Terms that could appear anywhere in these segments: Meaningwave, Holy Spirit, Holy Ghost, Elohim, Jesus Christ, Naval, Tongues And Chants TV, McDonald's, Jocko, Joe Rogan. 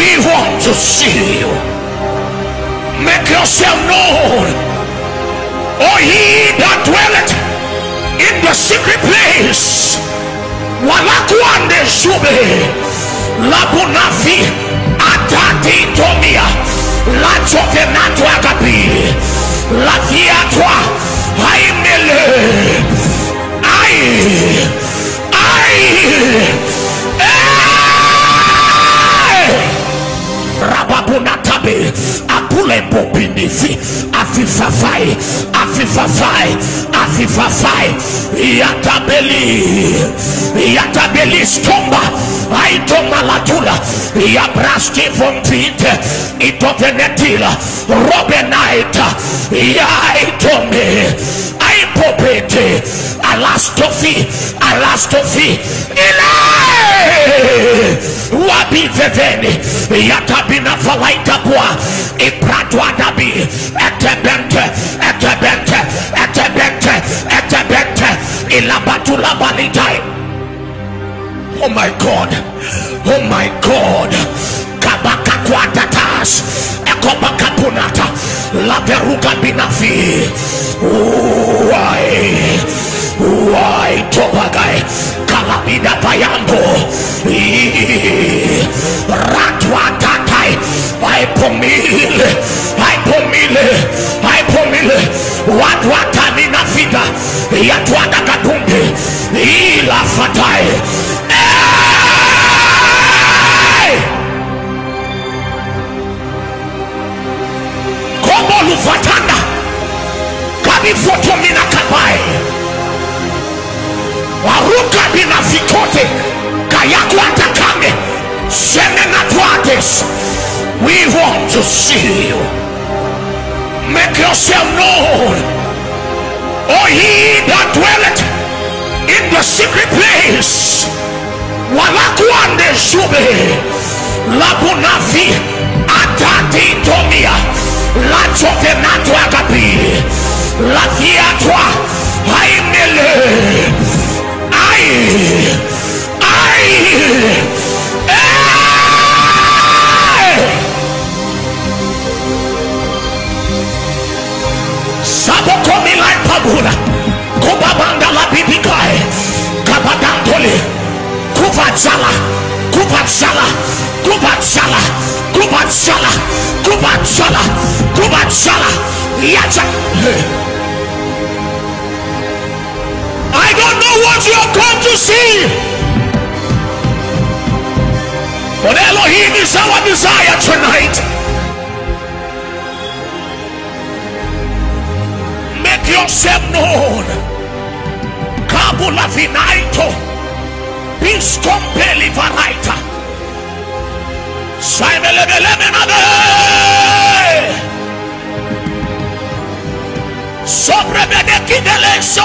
We want to see you. Make yourself known, O ye that dwelleth in the secret place. Walakuande shube labunafi atati tomia la chokenato agapi la viatwa haimele. Rababunatabe apule popinifi afifafai afifafai afifafai yatabeli stomba aitomalatula yabraski vompite itovenetila robenaita yaitome aipopete alastofi ile wabi veveni yatabina falaita kwa ipratwa dabi etebente ilabatula balitai. Oh my God, oh my God, kabaka kwa tatas ekobaka punata la peruka binafi why tobagai kalabida payango ratwa tatai ay pomile watwa tanina fida yatwa katumbe ila fatai komo lufatanda kabi foto mina kabai waruka bina fikote kayaku atakame semena tuates. We want to see you. Make yourself known, O ye that dwelleth in the secret place. Walakuande shube labunafi atati tomia la chokenato agapi la viatwa haimele. Sabokomi like Pabuna, Kubabanda la Bibikai, Kabadantoli, Kubachala, Yacha. I don't know what you have come to see, but Elohim is our desire tonight. Make yourself known. Kabula vinaito biskompeli varaita saimelebelemanabe sobrebenekideleso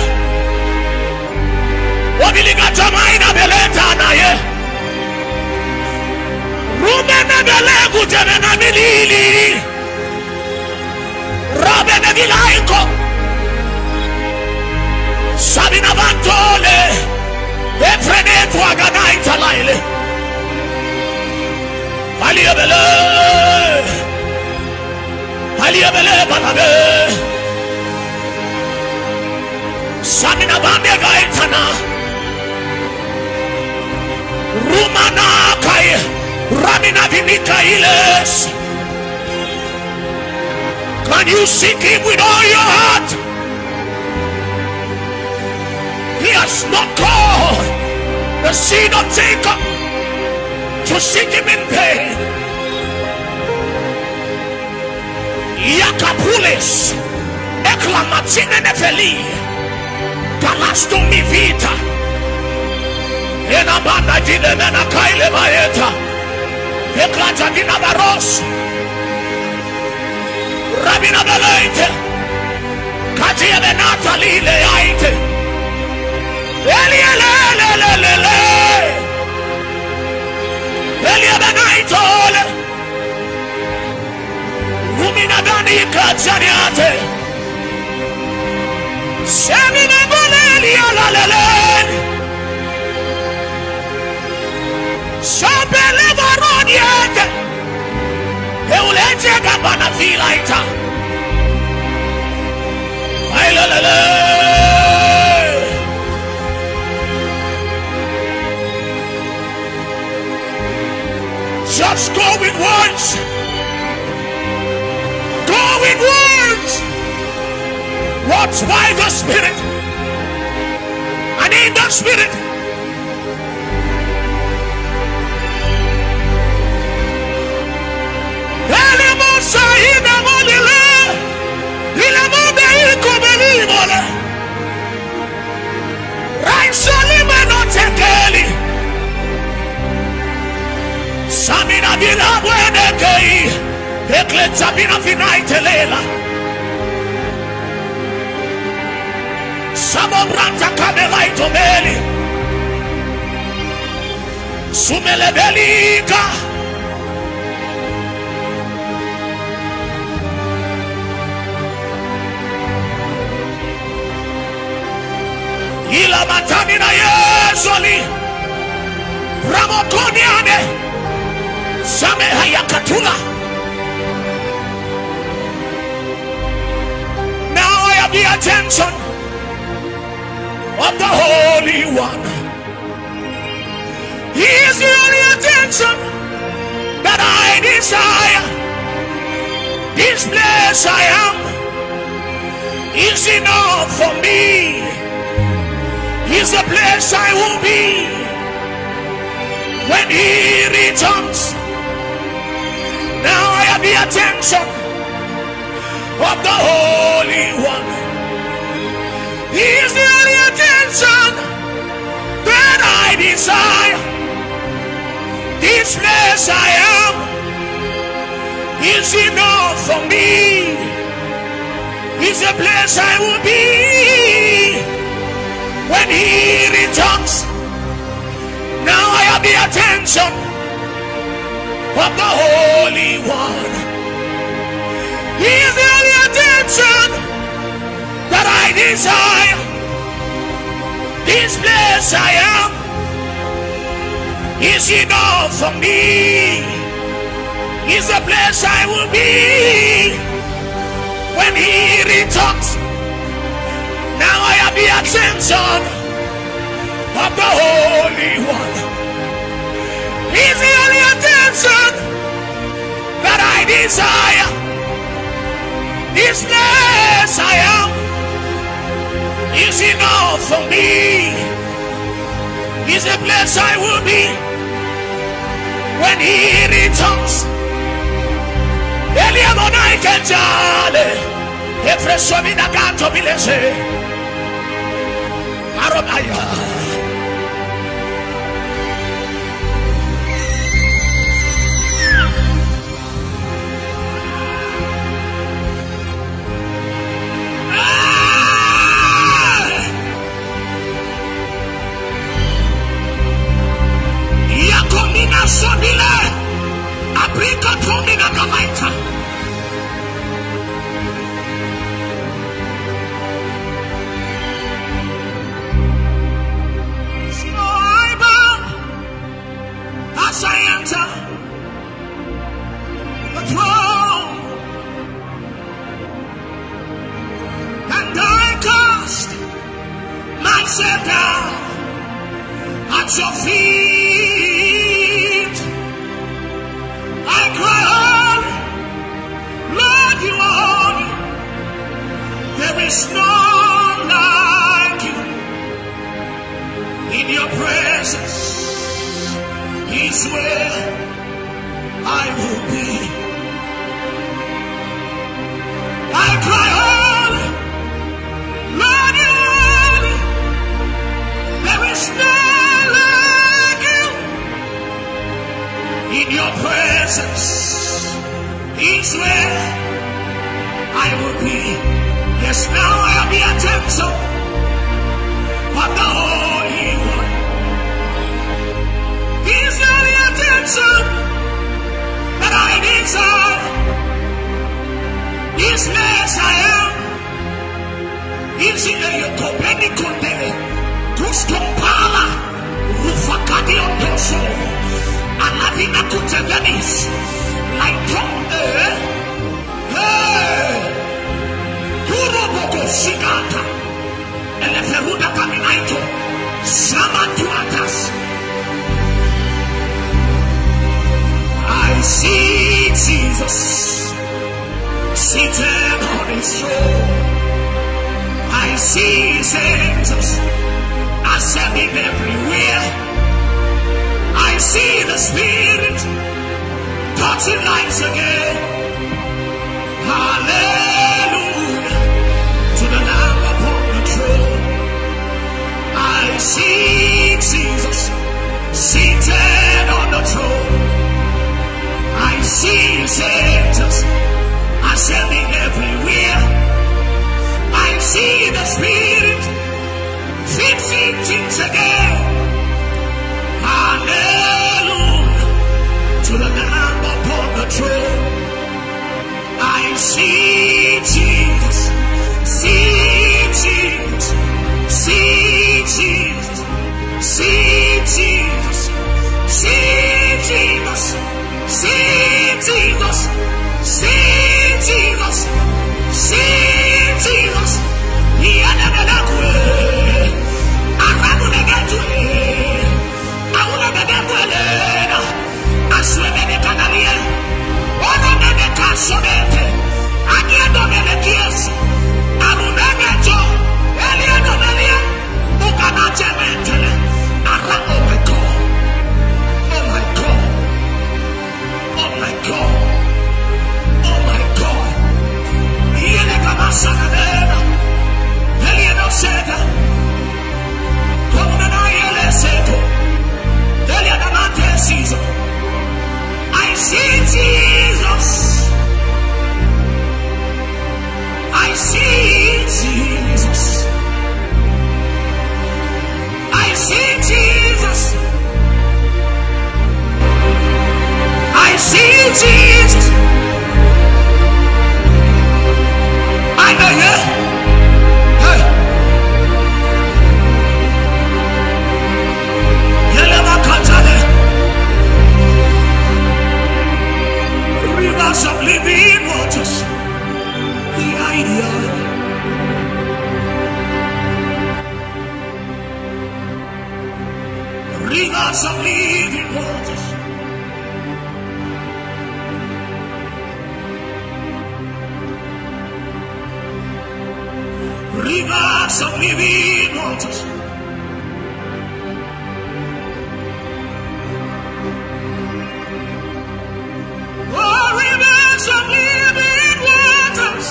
Sabina Bantole, Efrenetu Aganaita Laile, Aliabele Balabe, Sabina Bande Gaitana, Rumana Kai, Ramina Vimika Iles. Can you seek him with all your heart? He has not called the seed of Jacob to seek him in vain. Yakapulis, Eklamatine Nefeli, Galastum Vita, Enabana Gilemena Kaile Maeta, Eklatanina Baros, Rabina Belete, Just go with words. Go with words. Watch by the Spirit. I need the Spirit. Samina bina wene kei Eklecha bina finaitelela Samobranta kamelaito meli Sumelebelika Ila matamina yezoli Ramokoniane Same Hayakatula. Now I have the attention of the Holy One. He is the only attention that I desire. This place I am is enough for me. He's the place I will be when He returns. Now I have the attention of the Holy One. He is the only attention that I desire. This place I am is enough for me. It's the place I will be when He returns. Now I have the attention of the Holy One. He is the only attention that I desire. This place I am is enough for me. Is the place I will be when He returns. Now I have the attention of the Holy One. He is the only attention that I desire. This place I am is enough for me. Is the place I will be when He returns. Yes, now. don't have the attention, but the Holy One. He's got the attention that I desire. His place I am. He's in the Yotobeni Kondere, Tustompala, Rufakadi Otoso, Alavina Kutevenis, Lighton. Sigata, el Eferuda Caminaito, Samatuatas. I see Jesus seated on his throne. I see his angels ascending everywhere. I see the Spirit touching lives again. Hallelujah. See Jesus seated on the throne. I see his angels ascending everywhere. I see the Spirit fixing things again. Hallelujah to the Lamb upon the throne. I see Jesus, rivers of living waters. Rivers of living waters. Oh, rivers of living waters.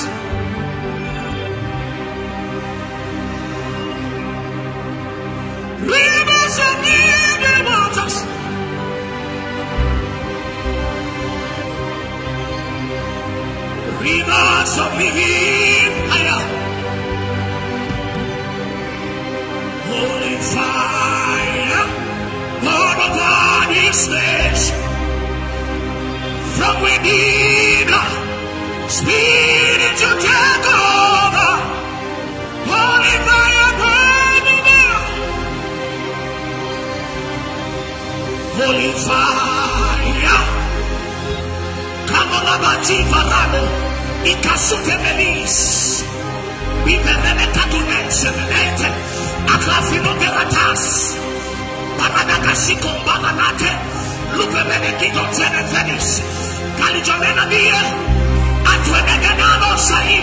Rivers of living waters. Rivers of living fire, holy fire, pour upon this nation. From within, Spirit you take over, holy fire burning down, holy fire. Come on, Abati Varano. Ikasuke melis, biberene katunense menete, aklafino veratas, paradakashi kombananate, lupemene kidotene fenis, kalijolena bie, atwene genano sahi,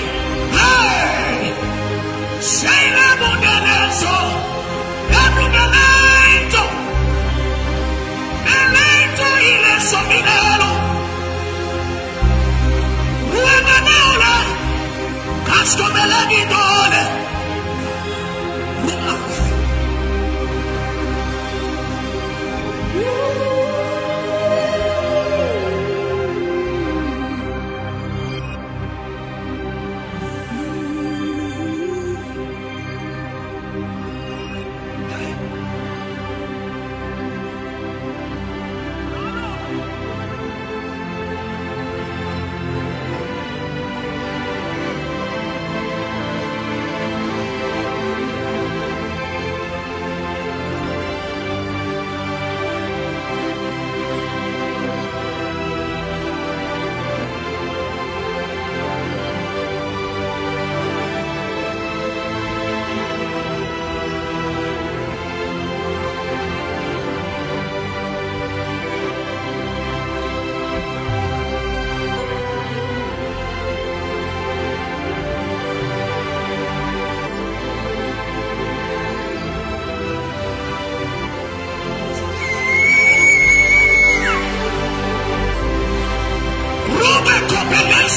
hey, seile mudenezo, erudelento, elento ileso minelo, Casco Melanidone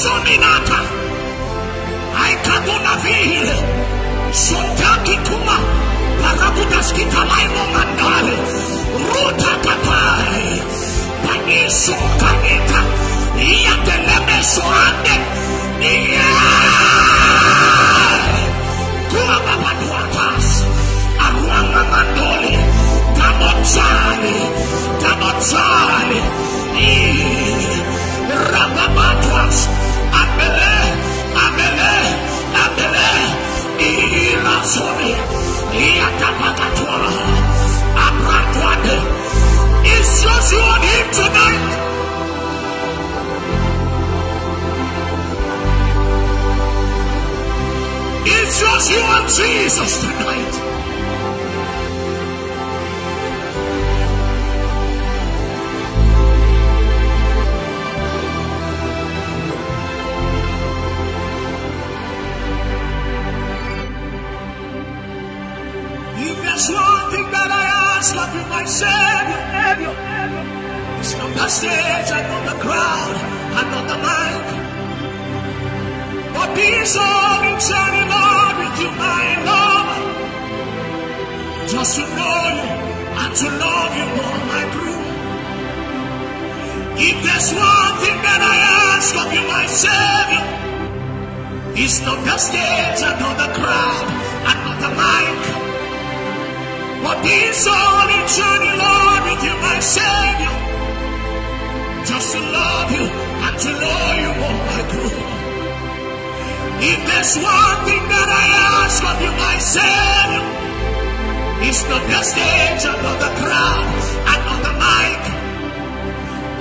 suminata aikatuna vile sotaki kuma pakakutaskita maimo mandale ruta katare paniso kaneta iyateleme soande kuwa babatuatas aruanga mandole tamochane tamochane Rababatwas, Abele, Abele, Abele, Ilasoni, Iatapatatua, Abratuade. It's just you and him tonight. It's just you and Jesus tonight. There's one thing that I ask of you, my Savior. It's not the stage, and not the crowd, and not the mic, but peace of eternity, Lord, with you, my Lord. Just to know you and to love you more, my crew. If there's one thing that I ask of you, my Savior, it's not the stage, and not the crowd, and not the mic. But this only journey, Lord, with you, my Savior, just to love you and to know you more, my God. If there's one thing that I ask of you, my Savior, it's not the stage, and not the crowd, and not the mic.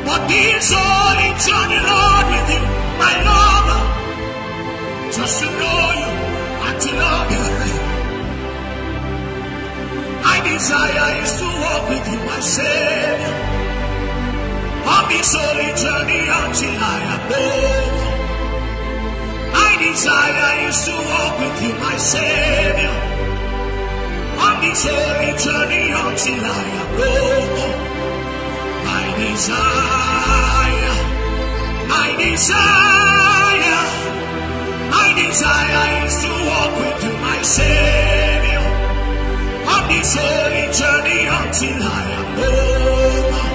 But this only journey, Lord, with you, my lover, just to know you and to love you. My desire is to walk with you, my Savior, on this holy journey until I am dead. My desire is to walk with you, my Savior, on this holy journey until I am dead. My desire is to walk with you, my Savior, on this holy journey until I am over.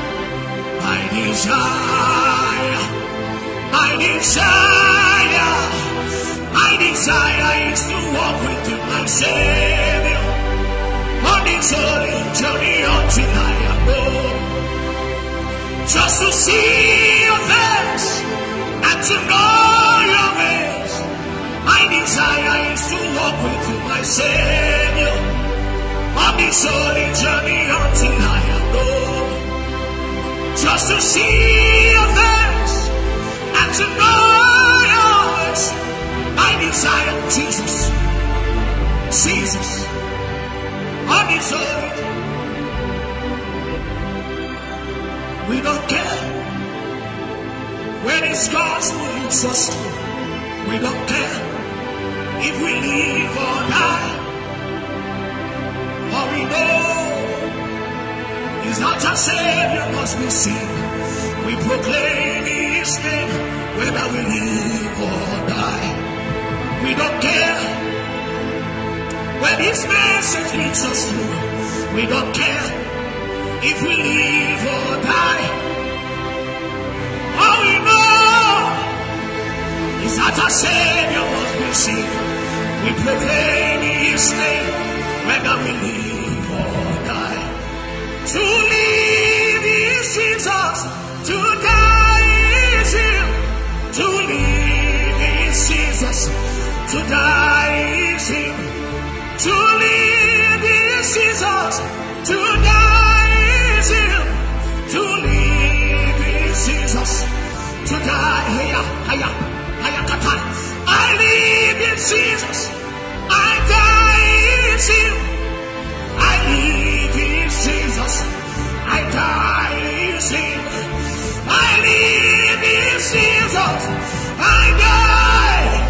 My desire is to walk with you, my Savior, on this holy journey until I am over. Just to see your face and to know your ways. My desire is to walk with you, my Savior, on this holy journey until I am gone. Just to see your face and to know your words. I desire Jesus, Jesus, on this holy journey. We don't care when it's God's will leads us to. We don't care if we live or die. What we know is that our Savior must be seen. We proclaim His name whether we live or die. We don't care when His message leads us through. We don't care if we live or die. All we know is that our Savior must be seen. We proclaim His name whether we live or die. To live is Jesus, to die is Him. To live is Jesus, to die is Him. To live is Jesus, to die is Him. To live is Jesus, to die. I live in Jesus, I die in Him. I live in Jesus, I die in Him. I live in Jesus, I die.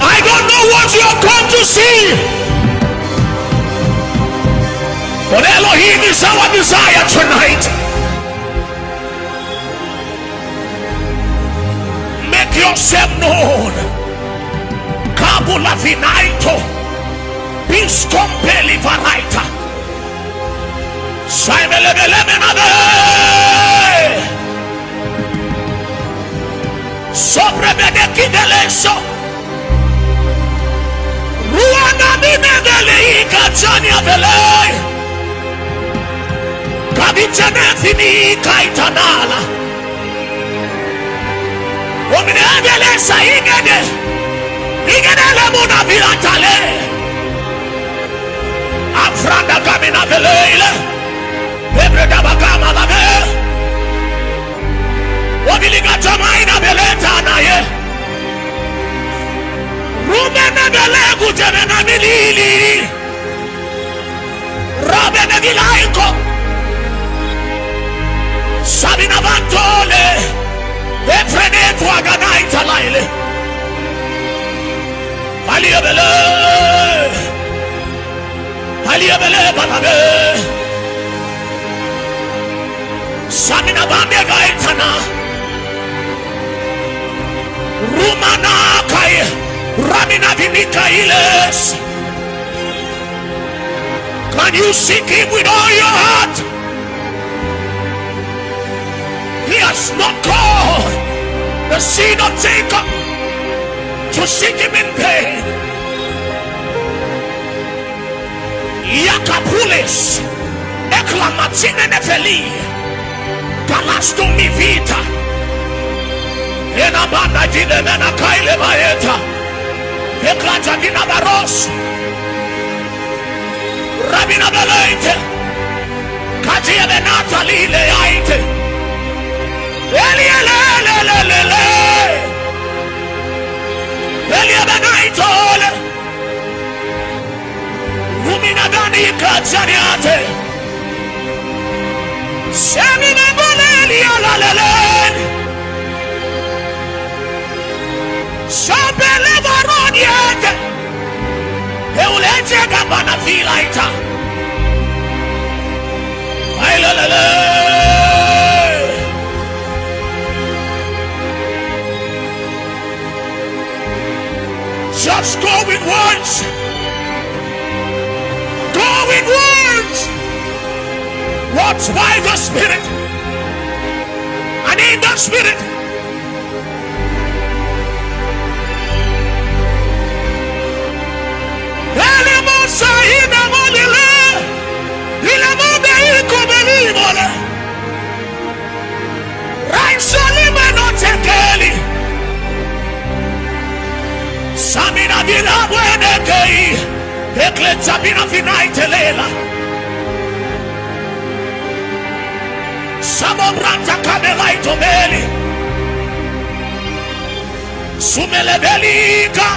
I don't know what you have come to see, but Elohim is our desire tonight. Make yourself known. Kabula vinaito. Biscompeli varaita. Saimelebelemene. Sobrebenekideleso. Ruanamimedele ikachania velei. Kabijanefini ikaitanala. Ominedelesa igede. Igedele munabiratale. Afranda kamina veleile, bebreda bakama la vele, wabiliga jamaina beleta naye, rumene belegu jemena milili, rabene vilaiko, sabina vantole, befrene tuagana italaile, aliye vele. Aliyebele banabe Samina bambia gaitana Rumana kai Ramina vinika iles. Can you seek him with all your heart? He has not called the seed of Jacob to seek him in vain. Yakapules, Eklamatine Nefeli, Kalastumi Vita, Enabana Gilemena Kaile Maeta, Eklatajina Baros, Rabina Belete, Katia Benatali Leite, Elielelelelele, Elia Benaitole. Uminagani kajaniate Semine boleli alalelen Sabele varoniete Euleje gabana vilaita Ailalele Just go with once. Go in words. Watch by the Spirit and in the Spirit. Sabina finite lela Samo branta kamelaito meli Sumele belika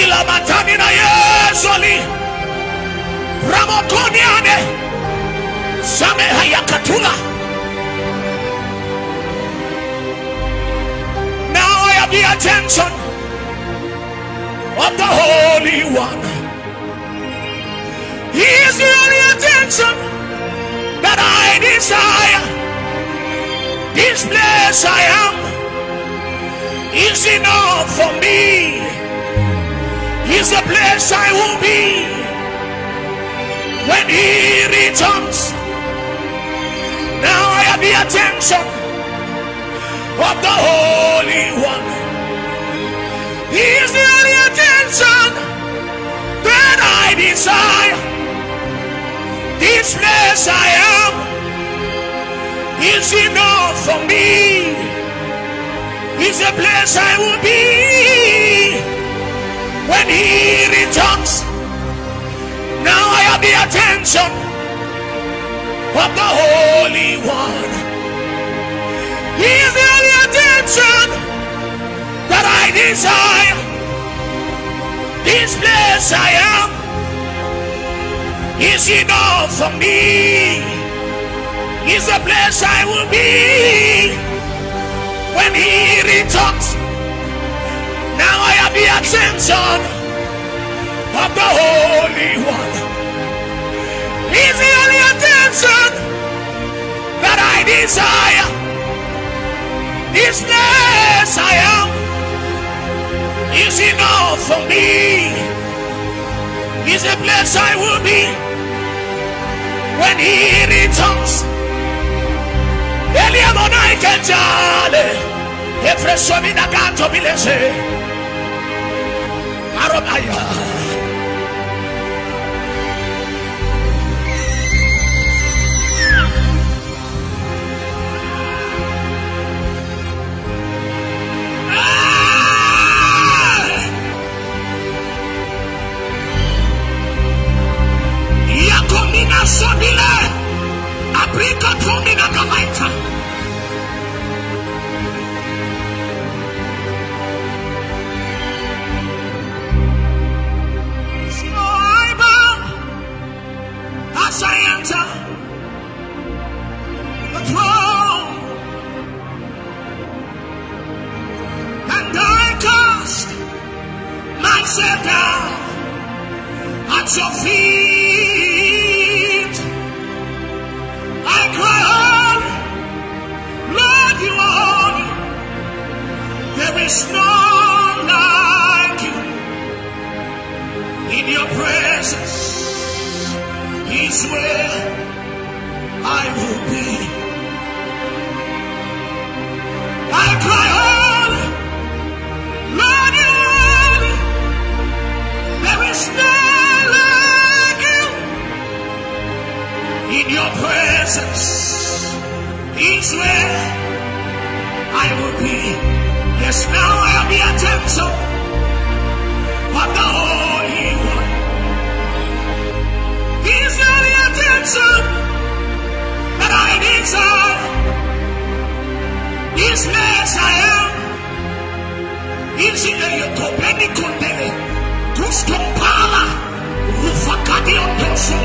Ila matani na yezoli Ramokoniane Same hayakatula. The attention of the Holy One. He is the only attention that I desire. This place I am is enough for me. Is the place I will be when He returns. Now I have the attention of the Holy One. He is the only attention that I desire. This place I am is enough for me. It's the place I will be when He returns. Now I have the attention of the Holy One. He is the only attention. mansion that I desire. This place I am is enough for me. It's the place I will be when He returns. Now I have the attention of the Holy One. It's the only attention that I desire. This place I am is enough for me. It's the place I will be when He returns. Eliamona ikejale, efresomi na kanto bilese. Aromaya. Yakomina sobile, aprika komina kamaita. Sit down at your feet. I cry out, Lord, you are. There is none like you. In your presence is where I will be. I cry out, Lord, you are. There is none like you. In your presence is where I will be. Yes, now I am the attention of the Holy One. He is now the attention that I desire. This place I am is in the Yokopeni Kondere. Kustompala, ufakati otoso,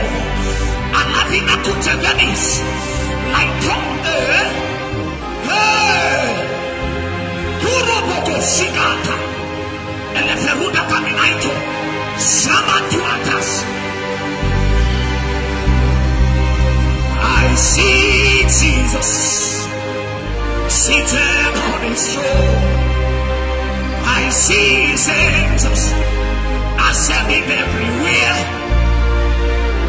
alavina kuteganis, laitonde, hey, kuroboko sigata, eleferuda kaminaito, samatuatas. I see Jesus seated on His throne. I see His angels ascending everywhere.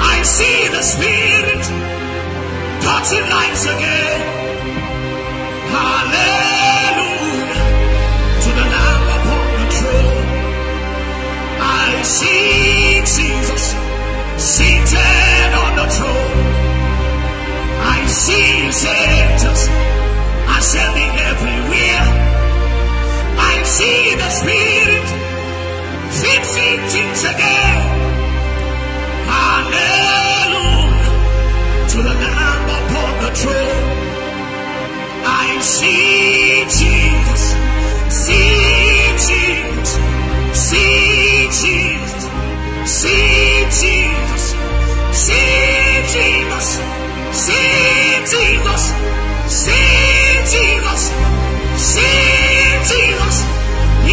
I see the Spirit touching lives again. Hallelujah to the Lamb upon the throne. I see Jesus seated on the throne. I see His angels ascending everywhere. I see the Spirit fixing things again. Hallelujah to the Lamb upon the throne. I see Jesus, see Jesus, see Jesus, see Jesus, see Jesus, see Jesus, see Jesus, see Jesus. I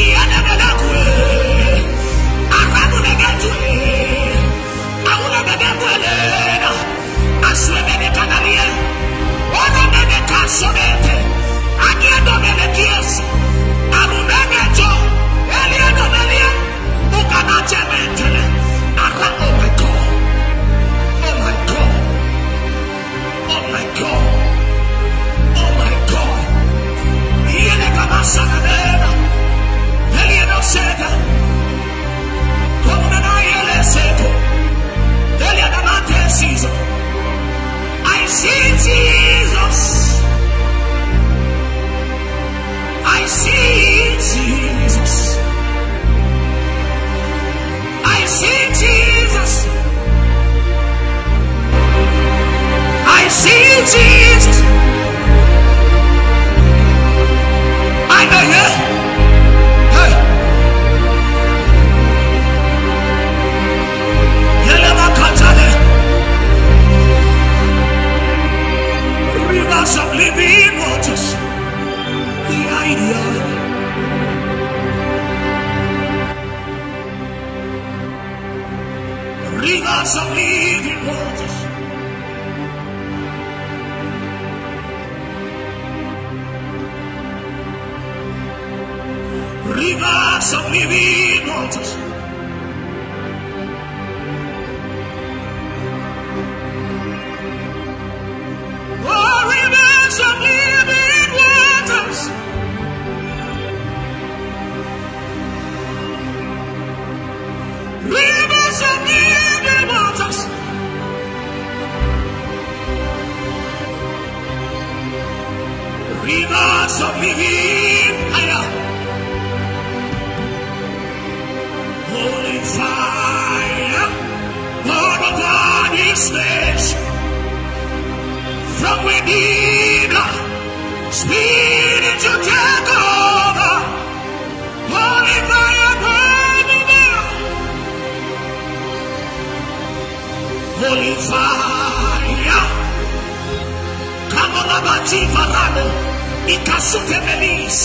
see Jesus. I más divinos. Rivers of living fire, holy fire, Lord of God is this. From within, Spirit to take over, holy fire burning down, holy fire, come on about Chivarano. Ikasute melis,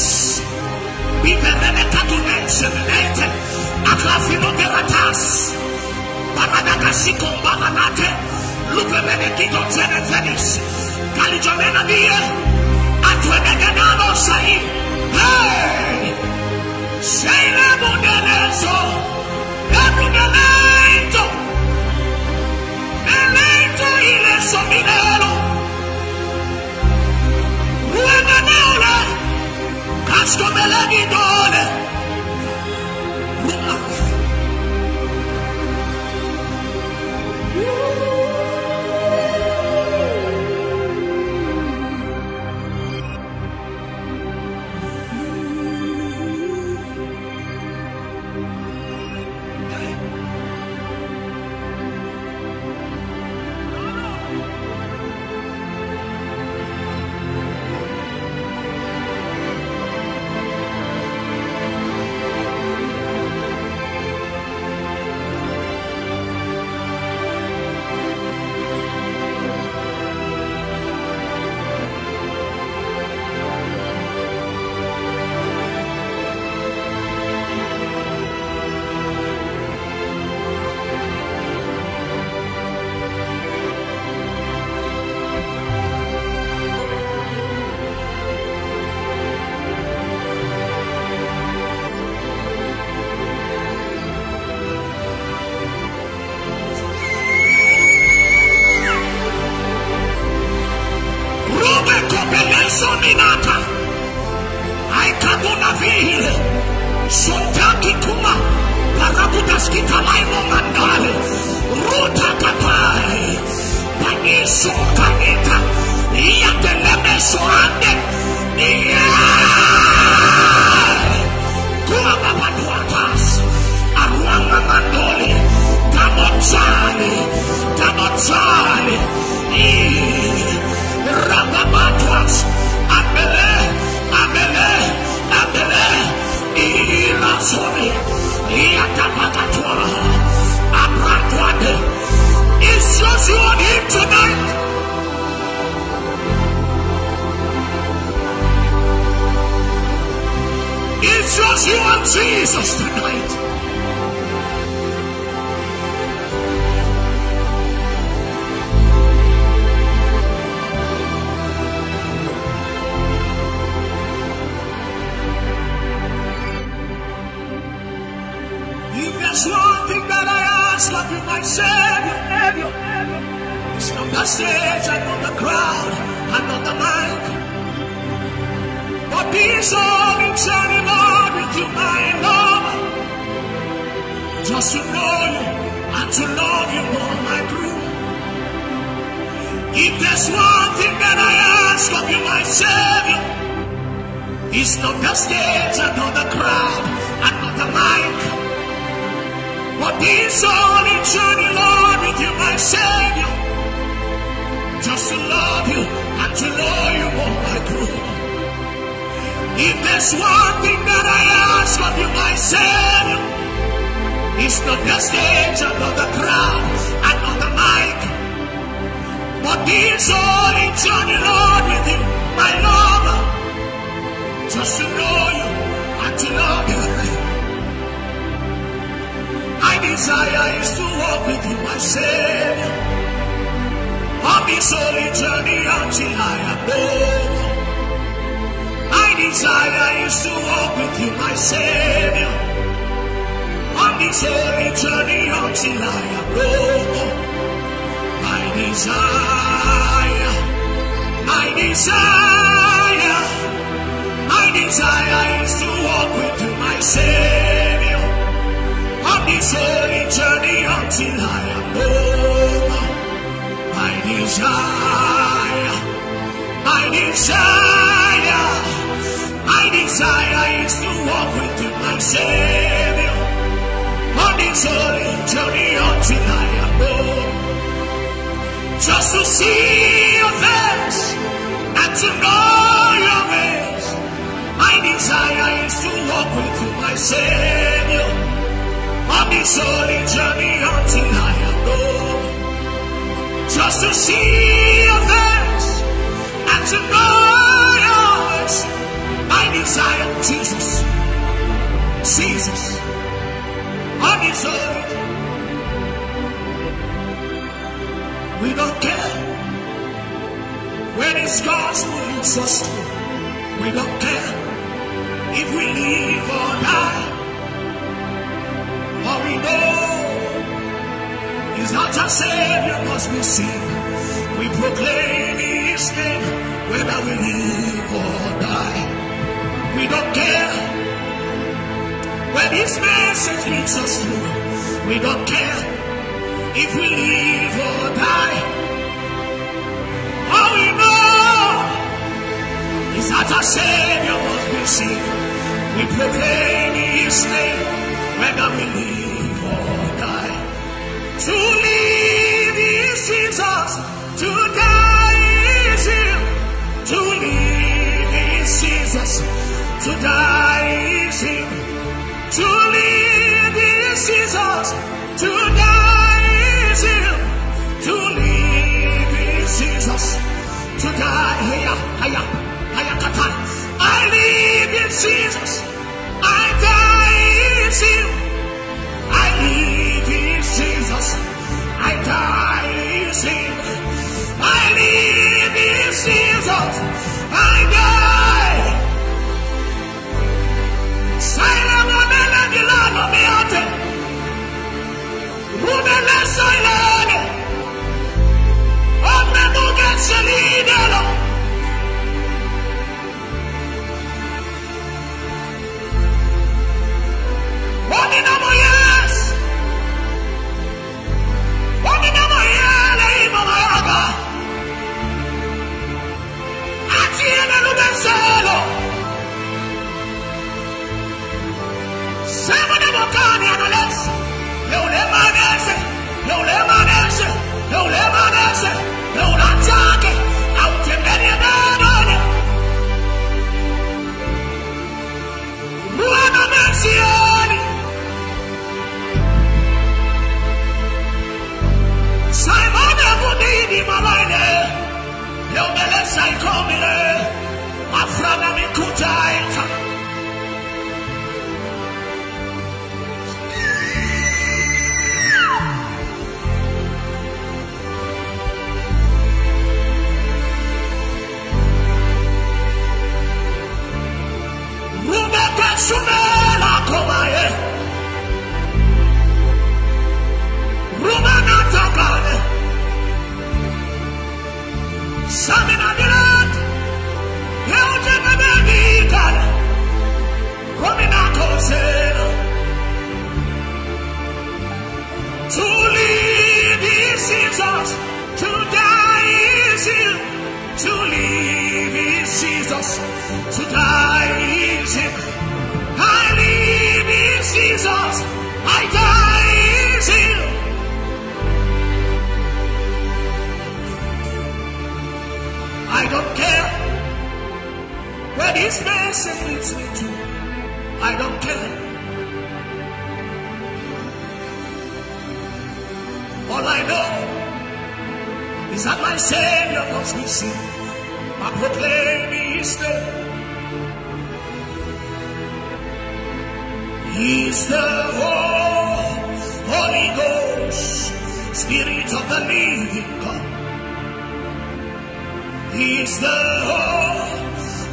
biberene katunense menete, aklafino beratas, paradakasi kumbananate, lupemene kidotene fenis, kalijomena biye, atwene genano sahi, hey, seile mudenezo, edunelento, elento ileso minelo, come la guidone, Sotaki kuma, parabutas kitalai momandale, ruta kapare, paniso kaneta, iya teleme sorande, iya, kua babaduatas, aruanga mandole, tamochale, iya, rababatuas, amele, la sole, la tapatatua, abratuade. It's just you on him tonight. It's just you on Jesus tonight. There's one thing that I ask of you, my Savior. It's not the stage, I'm not the crowd, I'm not the mic, but peace on each other, Lord, with you, my Lord. Just to know you and to love you more, my crew. If there's one thing that I ask of you, my Savior, it's not the stage, I'm not the crowd, I'm not the mic, but this only journey, Lord, with you, my Savior, just to love you and to know you more, my crew. If there's one thing that I ask of you, my Savior, it's not the stage, and not the crowd, and not the mic, but this only journey, Lord, with you, my lover, just to know you and to love you. My desire is to walk with you, my Savior, on this holy journey until I am born. I desire I used to walk with you, my Savior, on this heavy journey until I am broken. My desire I used to walk with you, my Savior, on this holy journey until I am over. My desire I used to walk with you, my Savior, on this holy journey until I am over. Just to see your face and to know your ways. My desire is to walk with you, my Savior, on this holy journey until I am gone. Just to see your face and to know your ways. My desire, Jesus, on this holy journey. We don't care when it's God's will, it's us to. We don't care if we live or die. What we know is that our Savior must be seen. We proclaim His name whether we live or die. We don't care when His message leads us through. We don't care if we live or die. All we know is that our Savior was received. We proclaim His name, whether we live or die. To live is Jesus, to die is Him. To live is Jesus, to die is Him. To live is Jesus, to die is Him. To live is Jesus. To die, I live in Jesus, I die in Him. I live in Jesus, I die in Him. I live in Jesus, I die. Silent on the land of the altar. Rubella silent.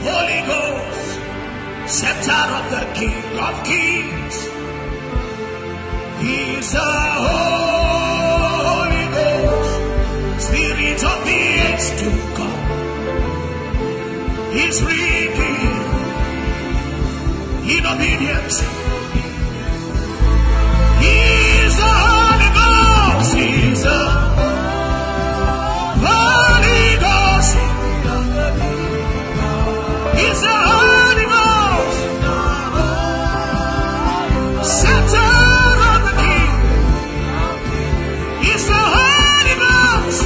Holy Ghost, scepter of the King of Kings. He is the Holy Ghost, Spirit of the age to come. He's redeemed in obedience. He is the Holy Ghost. He is the Holy Ghost. He's the Holy Ghost, scepter of the King. He's the Holy Ghost.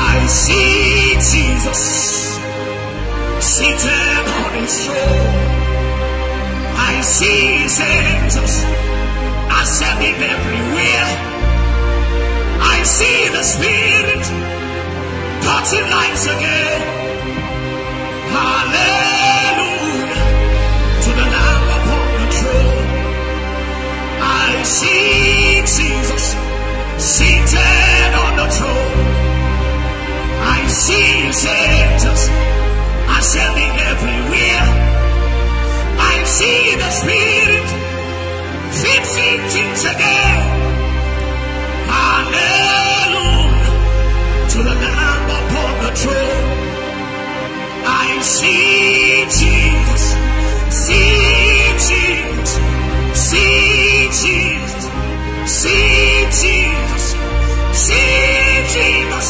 I see Jesus seated on his throne. I see his angels ascending everywhere. I see the Spirit touching lives again. Hallelujah to the Lamb upon the throne. I see Jesus seated on the throne. I see his angels ascending everywhere. I see the Spirit fixing things again. Hallelujah to the Lamb upon the throne. I see Jesus, see Jesus, see Jesus, see Jesus, see Jesus, see Jesus,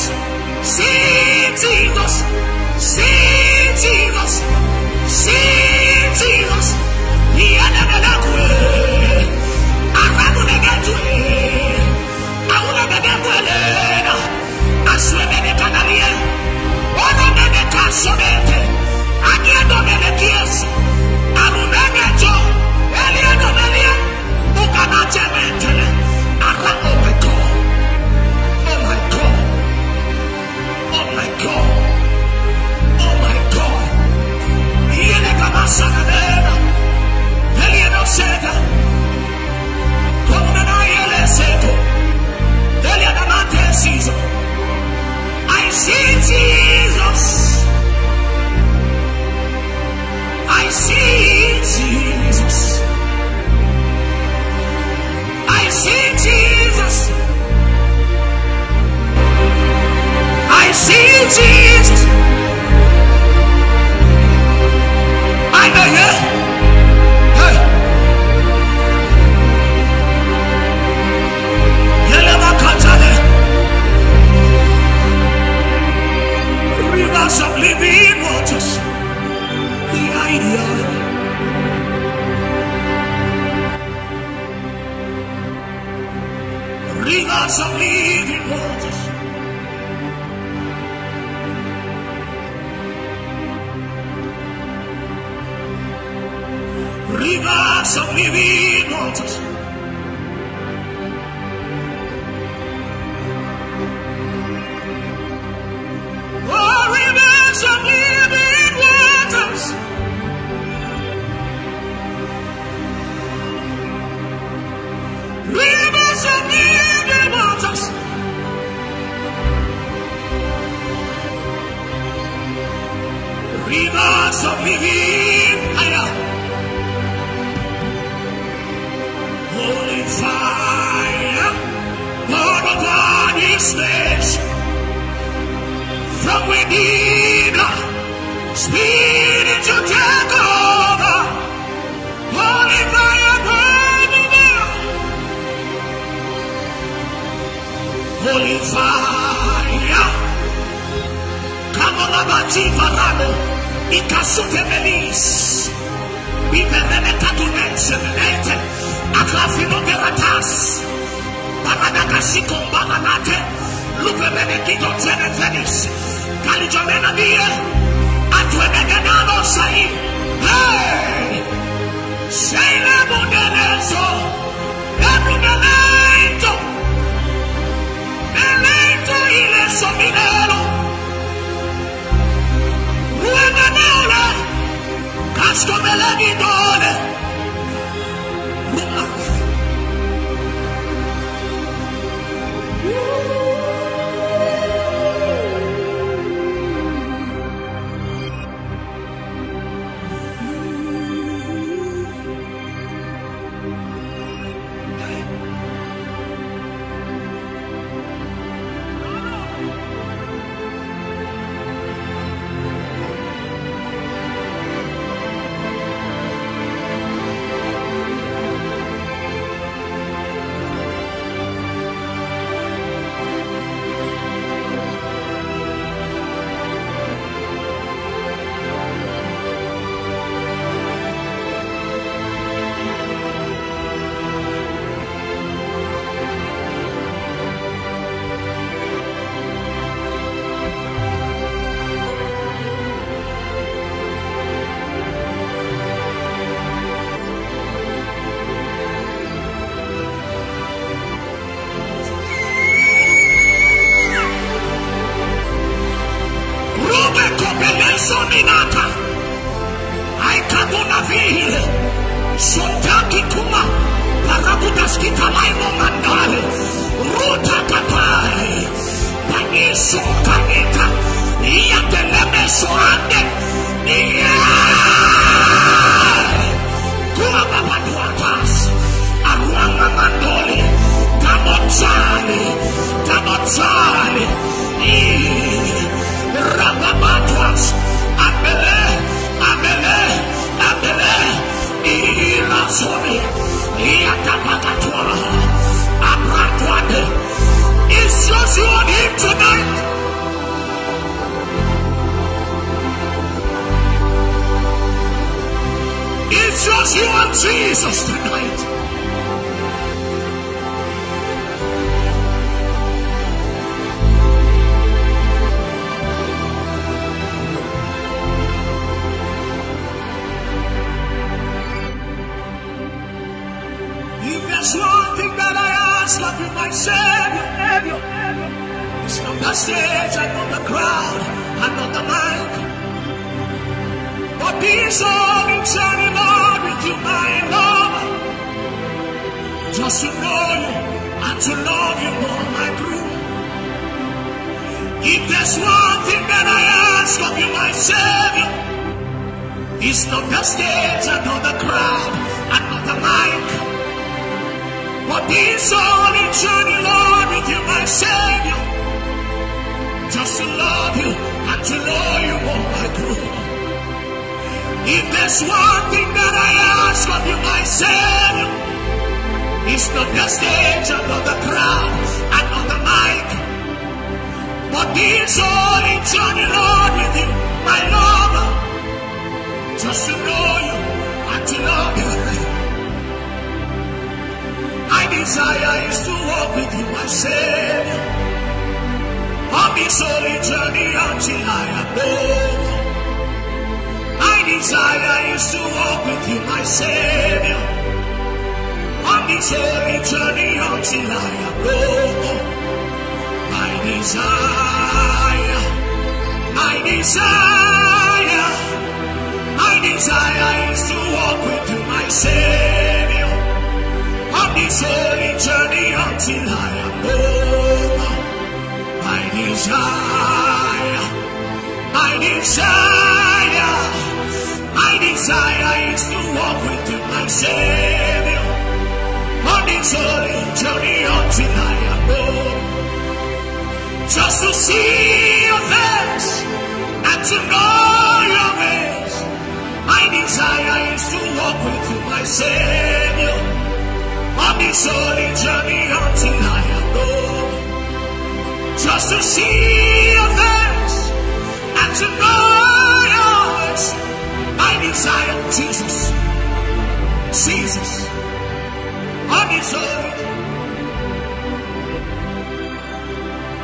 see Jesus, see Jesus. Rivers of living waters. Rivers of living waters. Oh, rivers of living waters. Rivers of living waters. Rivers of living fire, holy fire, born upon this nation. From within, Spirit, you take over. Holy fire, burning up. Holy fire, come on, Abba, Ikasute melis, biberene kadunense menete, akrafino veratas, paradakashiko bananate, lupemene kito tene fenis, kalijomena die, atwene genano sai.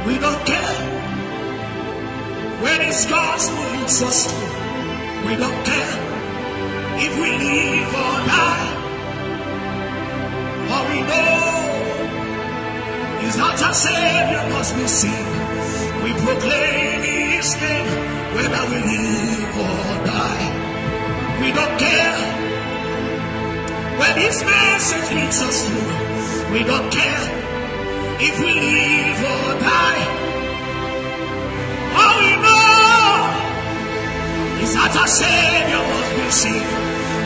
We don't care If we live or die, what we know is not our Savior must we seek. We proclaim His name whether we live or die. We don't care where this message leads us to. We don't care if we live or die. All we know is that our Savior must be seen.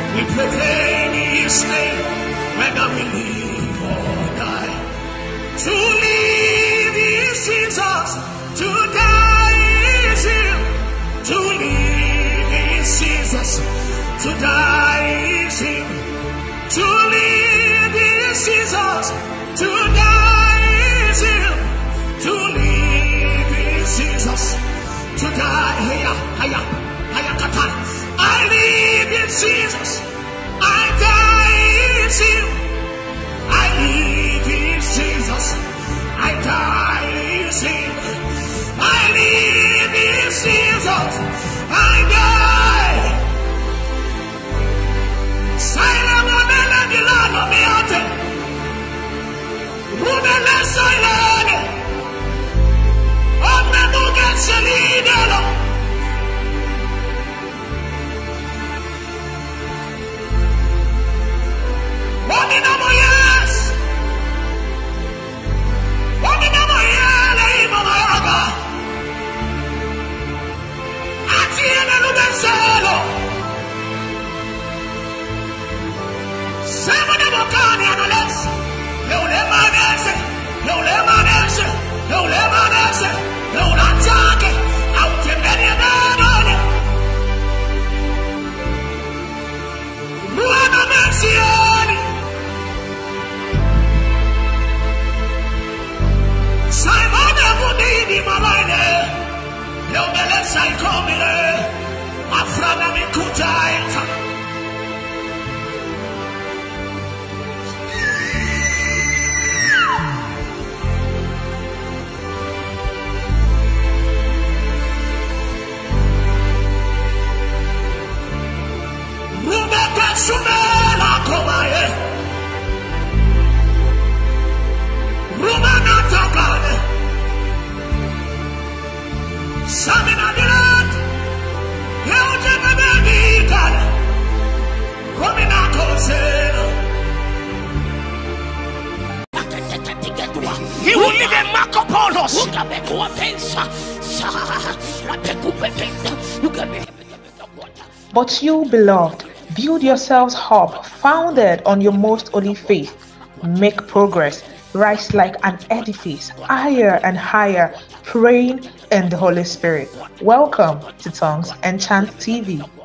We proclaim His name, whether we live or die. To live is Jesus, to die is Him. To live is Jesus, to die is Him. To live is Jesus, to die is Him. To live is Jesus, to die. I live in Jesus. I die in Him. I live in Jesus. I die in Him. I live in Jesus. I die. Silent Mabella Milano Beate. Rubella Silane. Omna Dugan Salidalo. He will even mark upon us. You can make one thing. But you, beloved, build yourselves up, founded on your most holy faith. Make progress, rise like an edifice, higher and higher, praying in the Holy Spirit. Welcome to Tongues and Chants TV.